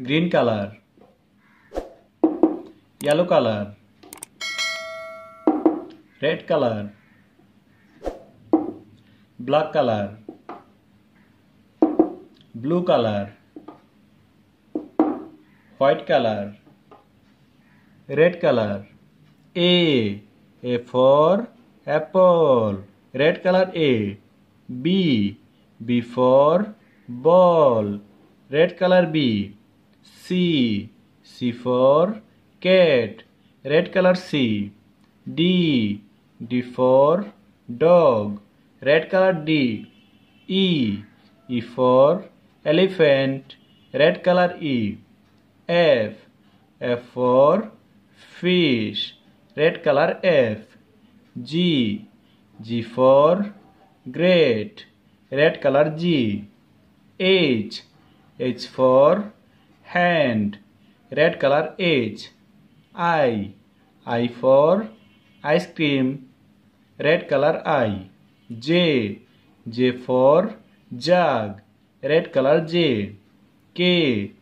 green color, yellow color, red color, black color, blue color, white color, red color. A for apple, red color A. B for ball, red color B. C for cat, red color C. D for dog, red color D. E for elephant, red color E. F for fish, red color F. G for great, red color G. H for hand, red color H. I for ice cream, red color I. J for jug, red color J. K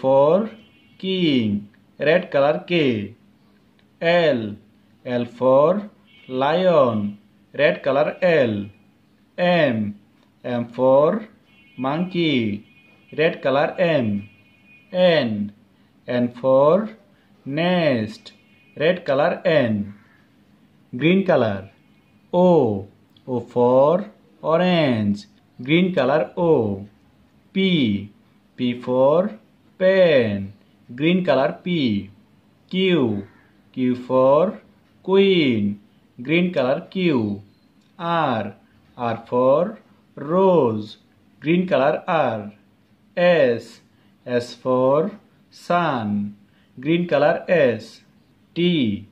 for king, red color K. L for lion, red color L. M for monkey, red color M. N for nest, red color N. Green color. O for orange, green color O. P for pen, green color P. Q for queen, green color Q. R for rose, green color R. S for sun, green color S. T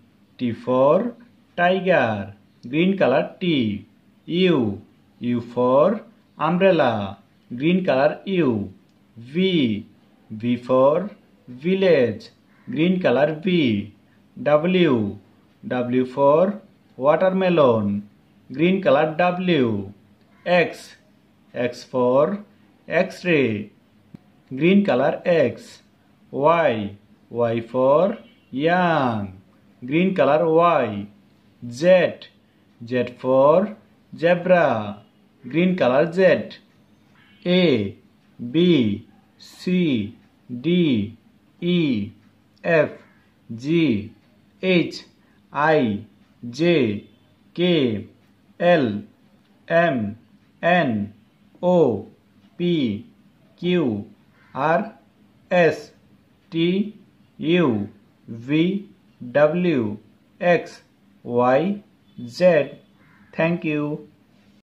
for tiger, green color T. U for umbrella, green color U. V for village, green color V. W for watermelon, green color W. X for X-ray, green color X. Y for young, green color Y. Z for zebra, green color Z. A B C D E F G H I J K L M N O P Q R S T U V W X Y Z. Thank you.